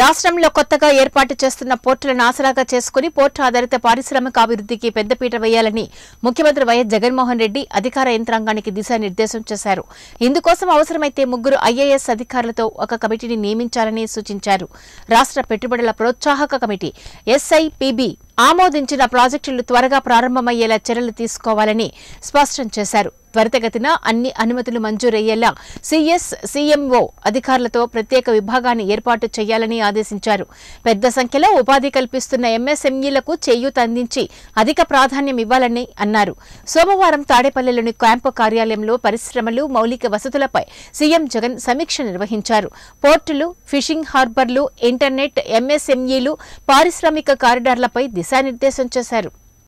రాష్ట్రంలో కొత్తగా ఏర్పాటు చేస్తున్న పోర్టులను ఆసరాగా చేసుకుని పోర్ట్ ఆధారిత పారిశ్రామిక అభివృద్ధికి పెద్దపీట వేయాలని ముఖ్యమంత్రి వైఎస్ జగన్మోహన్రెడ్డి అధికార యంత్రాంగానికి దిశానిర్దేశం చేశారు. ఇందుకోసం అవసరమైతే ముగ్గురు ఐఏఎస్ అధికారులతో ఒక కమిటీని నియమించాలని సూచించారు. రాష్ట్ర పెట్టుబడుల ప్రోత్సాహక కమిటీ ఎస్ఐపిబి ఆమోదించిన ప్రాజెక్టులు త్వరగా ప్రారంభమయ్యేలా చర్యలు తీసుకోవాలని స్పష్టం చేశారు. త్వరితగతిన అన్ని అనుమతులు మంజూరయ్యేలా సిఎస్ సిఎంఓ అధికారులతో ప్రత్యేక విభాగాన్ని ఏర్పాటు చేయాలని ఆదేశించారు. పెద్ద సంఖ్యలో ఉపాధి కల్పిస్తున్న ఎంఎస్ఎంఈలకు చేయూత అందించి అధిక ప్రాధాన్యం ఇవ్వాలని అన్నారు. సోమవారం తాడేపల్లిలోని క్యాంపు కార్యాలయంలో పరిశ్రమలు మౌలిక వసతులపై సీఎం జగన్ సమీక్ష నిర్వహించారు. పోర్టులు, ఫిషింగ్ హార్బర్లు, ఇంటర్నెట్, ఎంఎస్ఎంఈలు, పారిశ్రామిక కారిడార్లపై దిశానిర్దేశం చేశారు.